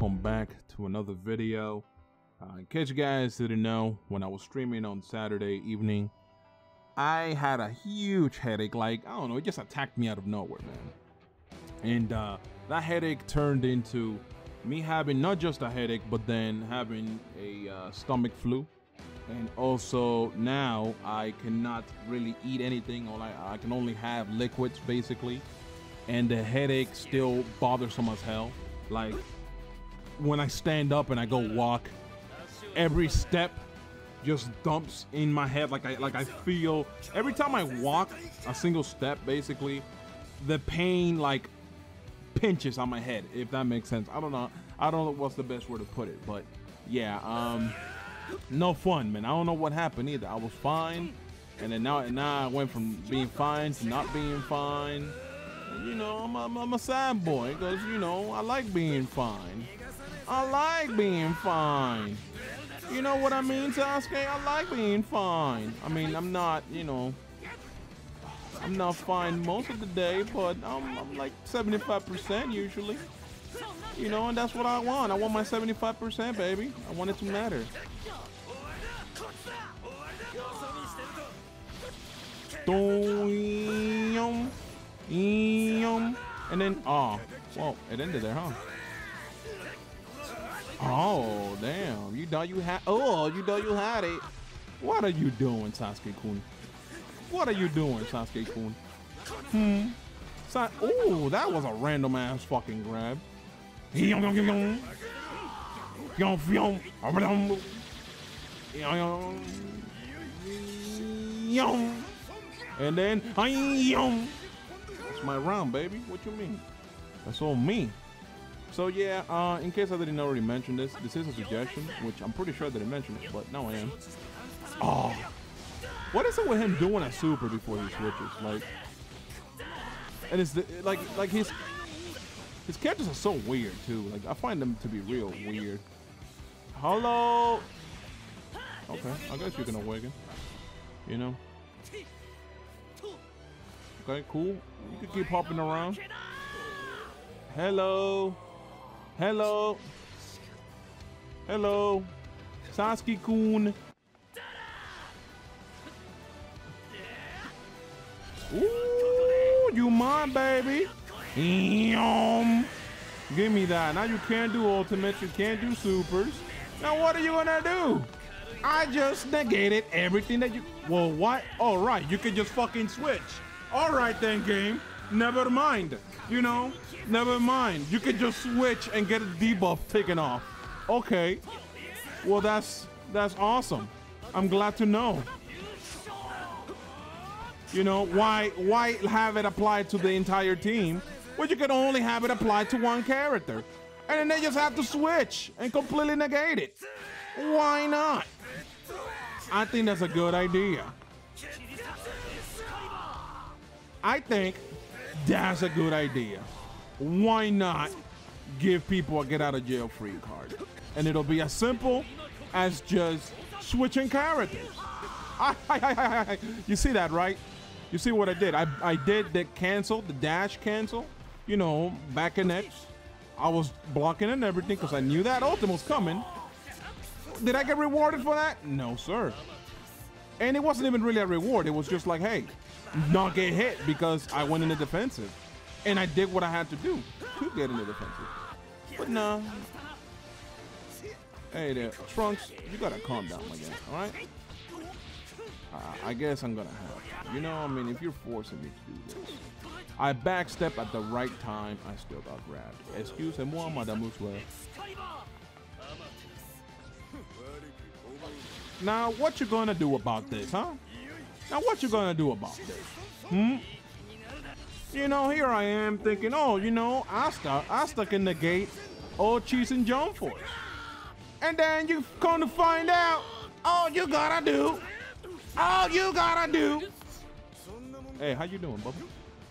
welcome back to another video. In case you guys didn't know, when I was streaming on Saturday evening, I had a huge headache. Like, I don't know, it just attacked me out of nowhere, man. And that headache turned into me having not just a headache, but then having a stomach flu. And also now I cannot really eat anything. I can only have liquids, basically. And the headache still bothersome as hell. Like, when I stand up and I go walk, every step just dumps in my head. Like I feel, every time I walk a single step, basically, the pain like pinches on my head, if that makes sense. I don't know what's the best way to put it, but yeah, no fun, man. I don't know what happened either. I was fine, and then now I went from being fine to not being fine. You know, I'm a sad boy, because, you know, I like being fine. I like being fine. You know what I mean, Sasuke? I like being fine. I mean, I'm not, you know, I'm not fine most of the day, but I'm like 75% usually. You know, and that's what I want. I want my 75%, baby. I want it to matter. And then, oh, whoa, it ended there, huh? Oh, damn, you thought you had it. What are you doing, Sasuke-kun? What are you doing, Sasuke-kun? Ooh, that was a random ass fucking grab. And then, that's my round, baby. What you mean? That's all me. So yeah, in case I didn't already mention this, this is a suggestion, which I'm pretty sure I didn't mention it, but now I am. Oh, what is it with him doing a super before he switches? Like, and it's the, like his characters are so weird too. Like, I find them to be real weird. Hello. Okay, I guess you can awaken. You know. Okay, cool. You can keep hopping around. Hello. Hello. Hello. Sasuke-kun. Ooh, you mine, baby. Give me that. Now you can't do ultimates. You can't do supers. Now what are you gonna do? I just negated everything that you... Well, what? All right, you can just fucking switch. All right then, game. Never mind. You know, never mind. You can just switch and get a debuff taken off. Okay. Well, that's awesome. I'm glad to know. You know, why have it applied to the entire team when you can only have it applied to one character? And then they just have to switch and completely negate it. Why not? I think that's a good idea. I think that's a good idea. Why not give people a get out of jail free card? And it'll be as simple as just switching characters. You see that, right? You see what I did? I did the cancel, the dash cancel, you know, back in X. I was blocking and everything because I knew that ultimate was coming. Did I get rewarded for that? No, sir. And it wasn't even really a reward. It was just like, hey, not get hit because I went in the defensive and I did what I had to do to get in the defensive. But nah. Hey there, Trunks, you gotta calm down, my guy, all right? I guess I'm gonna have to. You know, I mean, if you're forcing me to do this. I backstep at the right time, I still got grabbed. Excusez-moi, madame. Now, what you gonna do about this, huh? Now what you gonna do about this? You know, here I am thinking, oh, you know, Asta can negate all cheese and Jump Force. And then you come to find out, all you gotta do. Hey, how you doing, Bubba?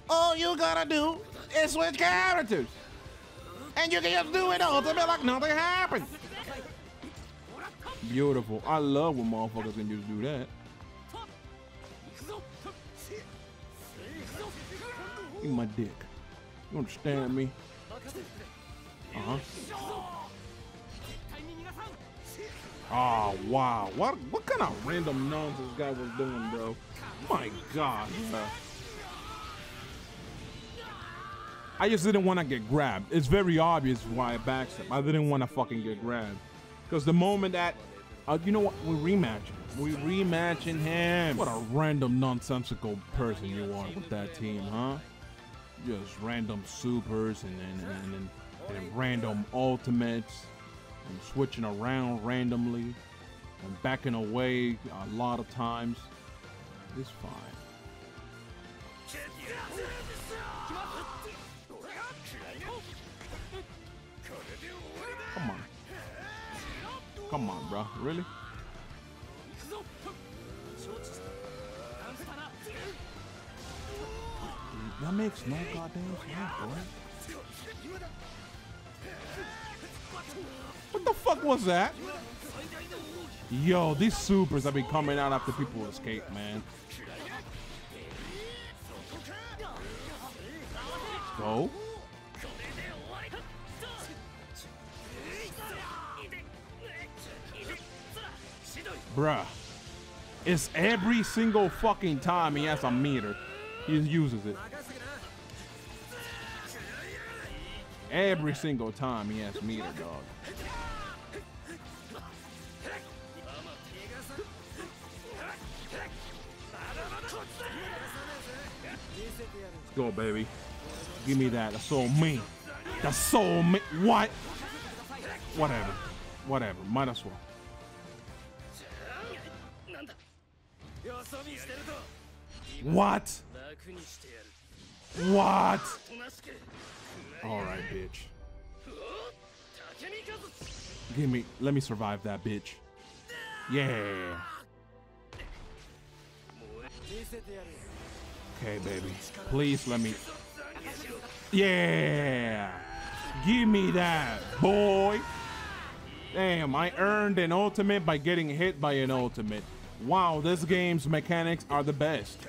All you gotta do is switch characters. And you can just do it all to be like nothing happened. Beautiful. I love when motherfuckers can just do that. Eat my dick. You understand me? Uh-huh. Oh, wow. What kind of random nonsense this guy was doing, bro? My God, bro. I just didn't want to get grabbed. It's very obvious why I backstep. I didn't want to fucking get grabbed. Because the moment that... you know what? We're rematching. We're rematching him. What a random nonsensical person you are with that team, huh? Just random supers and random ultimates. I'm switching around randomly. I'm backing away a lot of times. It's fine. Come on. Come on, bro. Really? That makes no goddamn sense, boy. What the fuck was that? Yo, these supers have been coming out after people escape, man. Let's go. Bruh. It's every single fucking time he has a meter. He uses it. Every single time he has meter, dog. Let's go, baby. Give me that. That's all me. That's all me. What? Whatever. Whatever. Might as well. What? What? All right, bitch. Give me. Let me survive that, bitch. Yeah. Okay, baby. Please let me. Yeah. Give me that, boy. Damn, I earned an ultimate by getting hit by an ultimate. Wow, this game's mechanics are the best.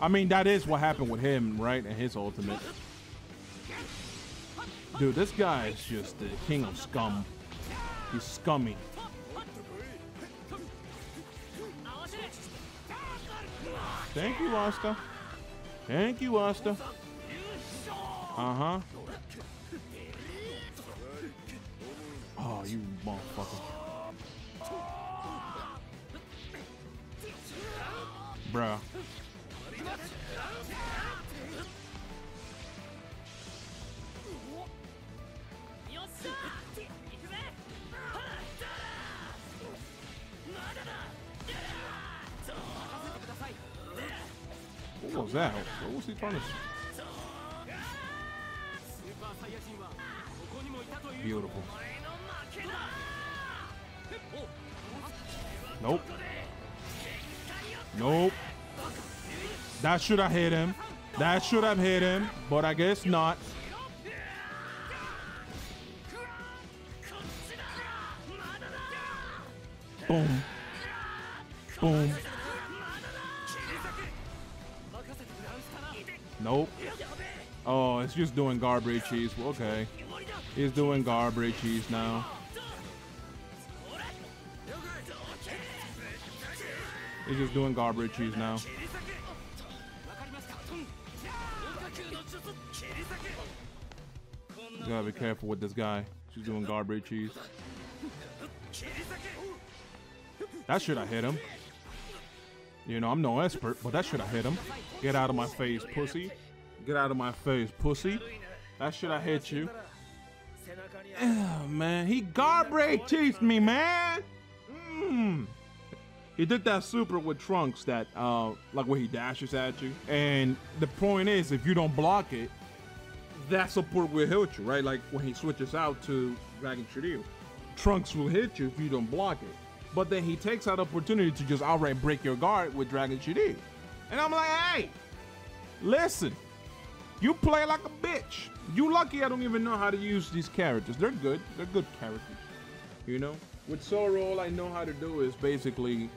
I mean, that is what happened with him, right? And his ultimate. Dude, this guy is just the king of scum. He's scummy. Thank you, Asta. Thank you, Asta. Uh-huh. Oh, you motherfucker. Bruh. What was that? What was he trying to say? Beautiful. Nope. Nope. That should have hit him. That should have hit him, but I guess not. Boom. Boom. Nope. Oh, it's just doing garbage cheese. Okay. He's doing garbage cheese now. He's just doing garbage cheese now. You gotta be careful with this guy. She's doing garbage cheese. That should have hit him. You know, I'm no expert, but that should have hit him. Get out of my face, pussy. Get out of my face, pussy. That should have hit you. Man, he garbage cheesed me, man. He did that super with Trunks that, like where he dashes at you. And the point is, if you don't block it, that support will hit you, right? Like when he switches out to Dragon Shiryu, Trunks will hit you if you don't block it. But then he takes that opportunity to just outright break your guard with Dragon Shiryu. And I'm like, hey, listen, you play like a bitch. You lucky I don't even know how to use these characters. They're good. They're good characters, you know? With Zoro, all I know how to do is basically...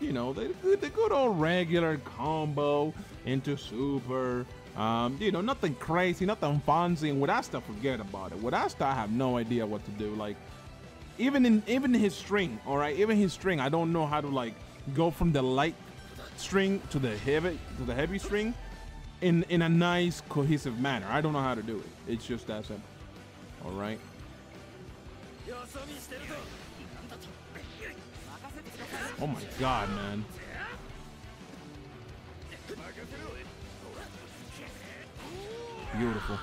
you know, the good old regular combo into super. You know, nothing crazy, nothing fancy. And with Asta, forget about it. With Asta, I have no idea what to do. Like, even his string, all right, even his string, I don't know how to like go from the light string to the heavy string in a nice cohesive manner. I don't know how to do it. It's just that simple. All right. Oh my God, man. Beautiful.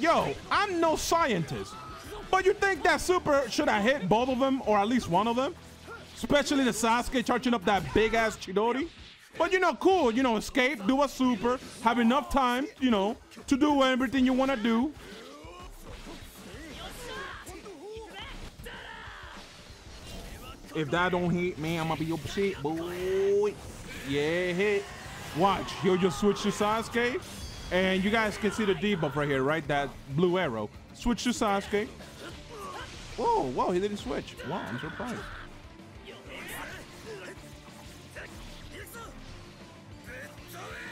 Yo, I'm no scientist, but you think that super should have hit both of them, or at least one of them? Especially the Sasuke charging up that big ass Chidori. But you know, cool, you know, escape, do a super, have enough time, you know, to do everything you want to do. If that don't hit, man, I'm gonna be upset, boy. Yeah, hit. Watch, he'll just switch to Sasuke, and you guys can see the debuff right here, right? That blue arrow. Switch to Sasuke. Whoa, whoa, he didn't switch. Wow, I'm surprised.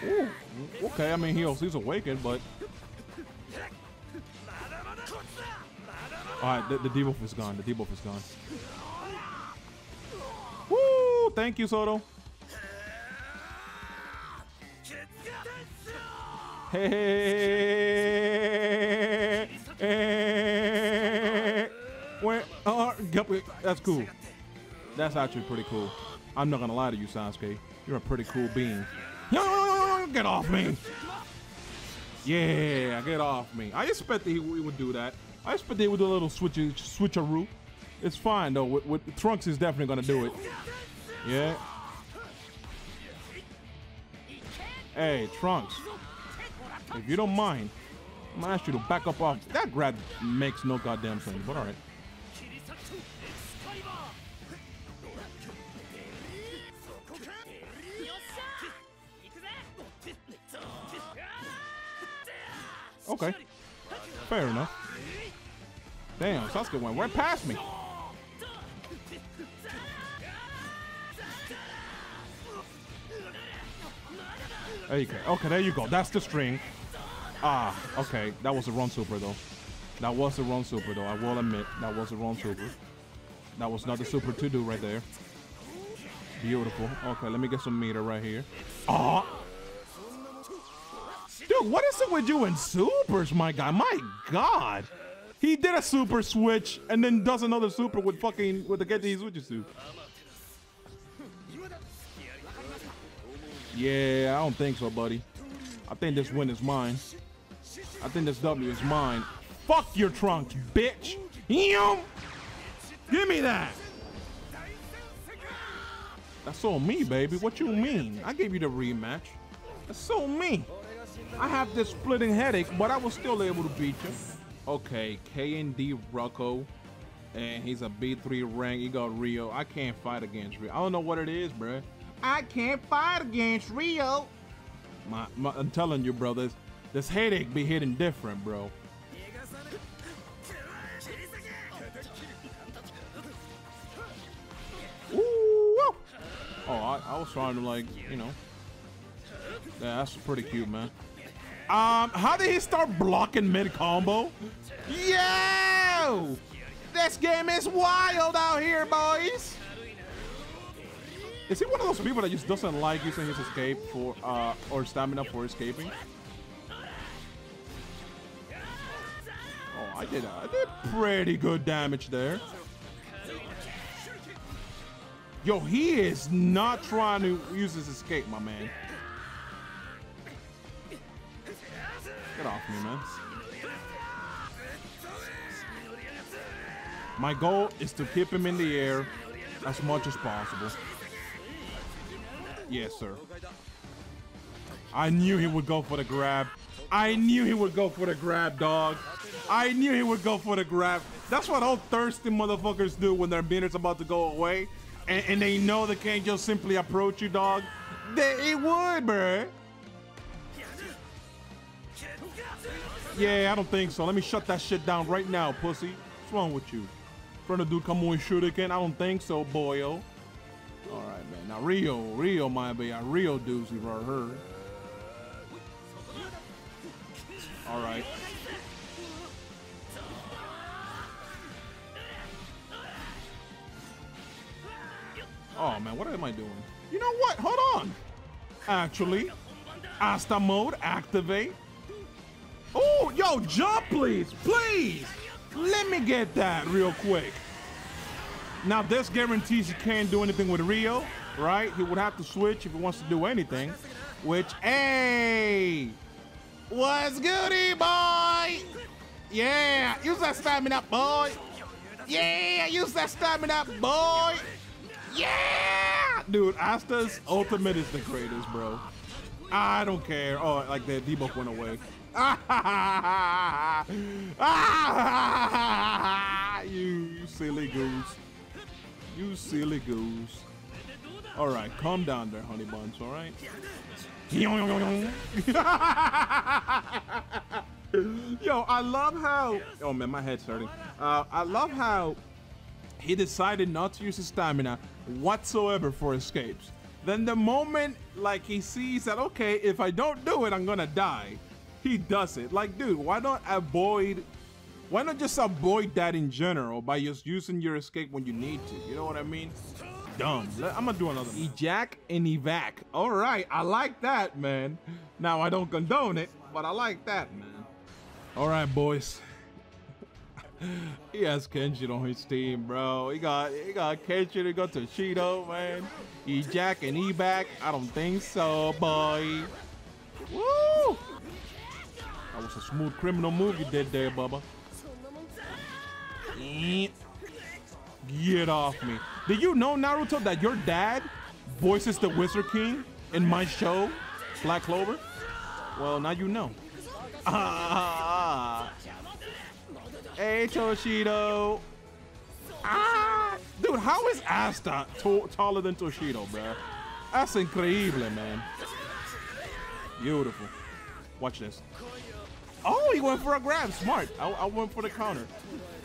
Ooh, okay, I mean, he's awakened, but... All right, the debuff is gone, the debuff is gone. Woo, thank you, Zoro. Hey, where are, that's cool. That's actually pretty cool. I'm not gonna lie to you, Sasuke. You're a pretty cool being. Get off me. Yeah, get off me. I expected he would do that. I expected he would do a little switcheroo. It's fine though. With Trunks is definitely gonna do it. Yeah. Hey, Trunks. If you don't mind, I'm gonna ask you to back up off. That grab makes no goddamn sense, but all right. Okay, fair enough. Damn, Sasuke went right past me. There you go. Okay, there you go. That's the string. Ah, okay. That was the wrong super, though. That was the wrong super, though. I will admit, that was the wrong super. That was not the super to do right there. Beautiful. Okay, let me get some meter right here. Ah! Dude, what is it with you and supers, my guy? My God! He did a super switch and then does another super with fucking, with the Kenji he switches to. Yeah, I don't think so, buddy. I think this win is mine. I think this W is mine. Fuck your Trunks, bitch. Give me that. That's on me, baby. What you mean? I gave you the rematch. That's on me. I have this splitting headache, but I was still able to beat you. Okay, KND Rucko. And he's a B3 rank. He got Ryo. I can't fight against Ryo. I don't know what it is, bruh. I can't fight against Ryo. I'm telling you, bro, this headache be hitting different, bro. Ooh, oh, I was trying to, like, you know. Yeah, that's pretty cute, man. How did he start blocking mid-combo? Yo! This game is wild out here, boys! Is he one of those people that just doesn't like using his escape for, or stamina for escaping? Oh, I did pretty good damage there. Yo, he is not trying to use his escape, my man. Get off me, man. My goal is to keep him in the air as much as possible. Yes, sir. I knew he would go for the grab. I knew he would go for the grab, dog. I knew he would go for the grab. That's what all thirsty motherfuckers do when their meter's about to go away. And they know they can't just simply approach you, dog. It would, bruh. Yeah, I don't think so. Let me shut that shit down right now, pussy. What's wrong with you? Trying to do come on shoot again? I don't think so, boyo. All right, man. Now, Ryo might be a real doozy for her. All right. Oh man, what am I doing? You know what? Hold on. Actually, Asta mode activate. Oh, yo, jump, please, please. Let me get that real quick. Now this guarantees he can't do anything with Ryo, right? He would have to switch if he wants to do anything. Which, hey, what's goody, boy? Yeah, use that stamina, boy. Yeah, use that stamina, boy. Yeah, dude, Asta's ultimate is the greatest, bro. I don't care. Oh, like the debuff went away. You silly goose. You silly goose. All right, calm down there, honey buns, all right? Yo, I love how... Oh, man, my head's hurting. I love how he decided not to use his stamina whatsoever for escapes. Then the moment, like, he sees that, okay, if I don't do it, I'm gonna die, he does it. Like, dude, why not just avoid that in general by just using your escape when you need to? You know what I mean? Dumb. I'm gonna do another one. Ejac and evac. All right, I like that, man. Now, I don't condone it, but I like that, man. All right, boys. He has Kenji on his team, bro. He got Kenji to go to Toshiro, man. Ejac and evac. I don't think so, boy. Woo! That was a smooth criminal move you did there, Bubba. Get off me. Did you know, Naruto, that your dad voices the Wizard King in my show, Black Clover? Well, now you know. Hey, Toshiro. Dude, how is Asta taller than Toshiro, bro? That's increíble, man. Beautiful. Watch this. Oh, he went for a grab. Smart. I went for the counter.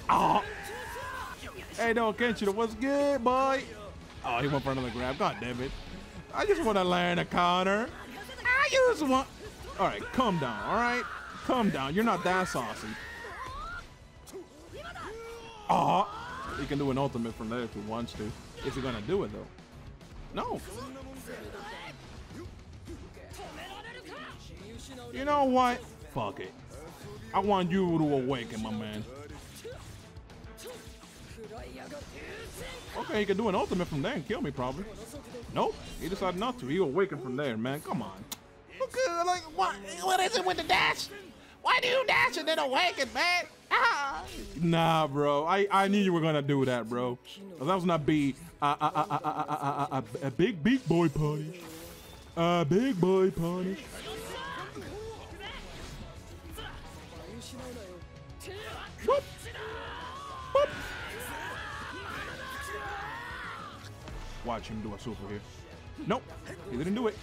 Oh. Hey, no, Kenji, what's good, boy? Oh, he went for another grab. God damn it. I just want to land a counter. I just want... All right, calm down, all right? Calm down. You're not that saucy. Oh, he can do an ultimate from there if he wants to. Is he going to do it, though? No. You know what? Fuck it. I want you to awaken, my man. Okay, he can do an ultimate from there and kill me, probably. Nope, he decided not to. He awakened from there, man. Come on. Okay, like, what is it with the dash? Why do you dash and then awaken, man? Ah. Nah, bro. I knew you were gonna do that, bro. That was gonna be a big boy punish. A big boy punish. Whoop. Whoop. Watch him do a super here. Nope, he didn't do it.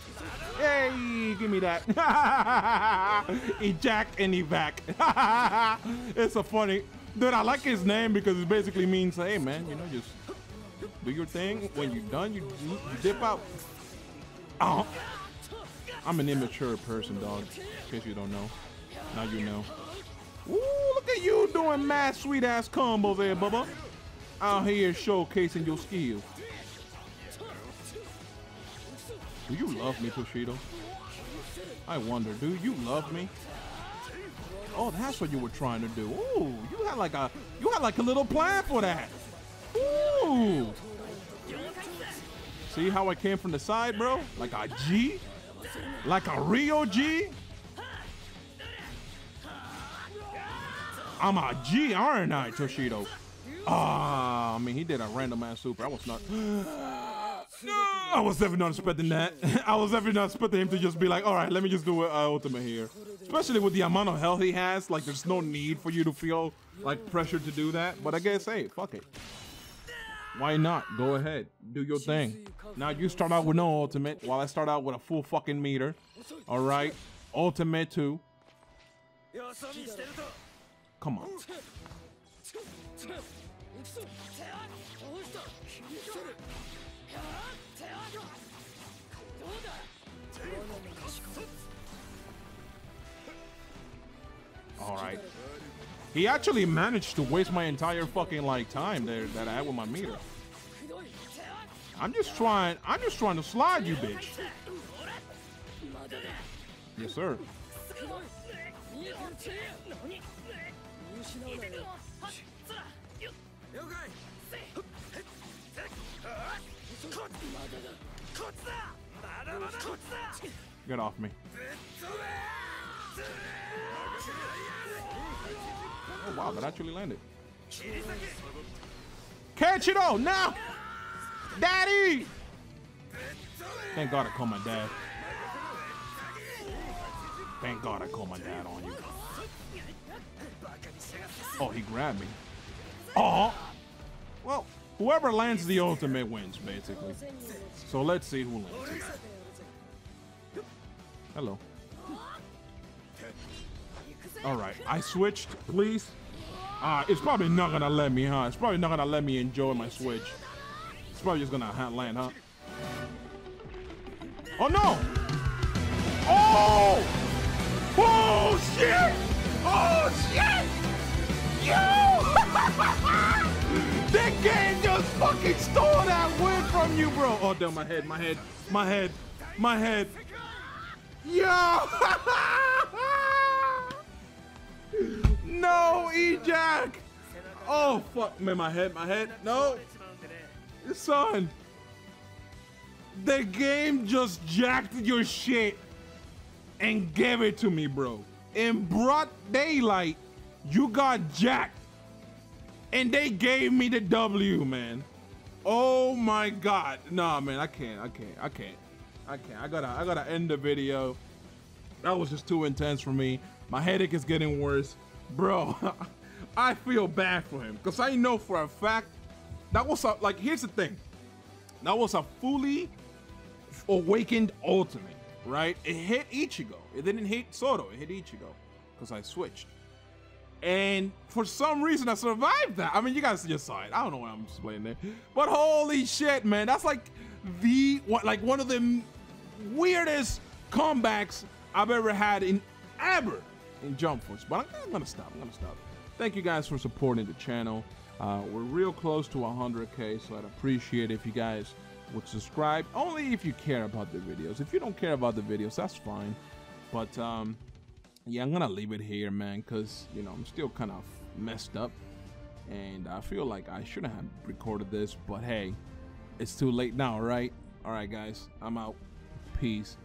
Hey, give me that. Ejac and evac. It's a funny... Dude, I like his name because it basically means, hey, man, you know, just do your thing. When you're done, you dip out. Oh. I'm an immature person, dog, in case you don't know. Now you know. Ooh, look at you doing mad sweet-ass combos there, Bubba. Out here showcasing your skill. Do you love me, Toshiro? I wonder, do you love me? Oh, that's what you were trying to do. Ooh, you had like a little plan for that. Ooh. See how I came from the side, bro? Like a G? Like a real G? I'm a G, aren't I, Toshiro? Ah, I mean, he did a random ass super. I was not... No, I was definitely not expecting that. I was definitely not expecting him to just be like, all right, let me just do an ultimate here. Especially with the amount of health he has, like there's no need for you to feel like pressure to do that. But I guess, hey, fuck it. Why not? Go ahead, do your thing. Now you start out with no ultimate while I start out with a full fucking meter. All right, ultimate too. Come on. All right, he actually managed to waste my entire fucking like time there that I had with my meter. I'm just trying to slide you, bitch. Yes, sir. Get off me. Oh, wow, that actually landed. Catch it all now, Daddy! Thank God I called my dad. Thank God I called my dad on you. Oh, he grabbed me. Oh, well, whoever lands the ultimate wins, basically. So let's see who lands it. Hello. All right, I switched, please. It's probably not gonna let me, huh? It's probably not gonna let me enjoy my switch. It's probably just gonna land, huh? Oh no! Oh! Oh shit! Oh shit! Yo! That game just fucking stole that win from you, bro. Oh damn, my head, my head, my head, my head. Yo! No, E-Jack! Oh, fuck. Man, my head, my head. No. Son. The game just jacked your shit and gave it to me, bro. In broad daylight, you got jacked. And they gave me the W, man. Oh, my God. Nah, man, I can't. I gotta end the video. That was just too intense for me. My headache is getting worse. Bro, I feel bad for him because I know for a fact that was a, like, here's the thing, that was a fully awakened ultimate, right? It hit Ichigo. It didn't hit Zoro. It hit Ichigo because I switched. And for some reason, I survived that. I mean, you guys just saw it. I don't know why I'm explaining it, but holy shit, man. That's like the, like one of the weirdest comebacks I've ever had in ever. In Jump Force, but I'm gonna stop. Thank you guys for supporting the channel. We're real close to 100K, so I'd appreciate if you guys would subscribe, only if you care about the videos. If you don't care about the videos, that's fine. But yeah, I'm gonna leave it here, man, because you know I'm still kind of messed up and I feel like I shouldn't have recorded this, but hey, it's too late now, right? All right guys, I'm out. Peace.